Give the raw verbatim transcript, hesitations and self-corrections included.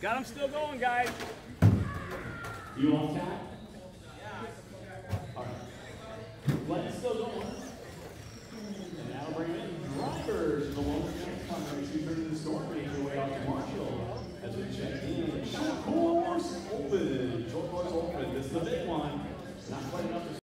Got them still going, guys. You on tap? Yeah. All right. Let it still going. And that'll bring in drivers. The one we're going to come from two thirty of the store, making their way off to Marshall as we check in. Short course open. Short course open. This is the big one. Not quite enough to